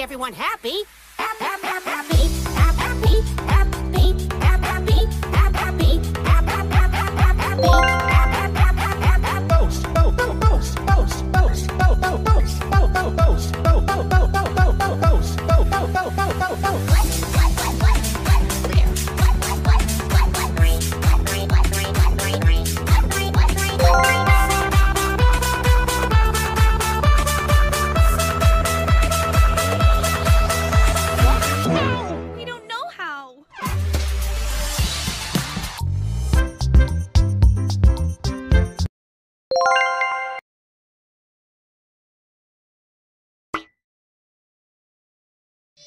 Everyone happy.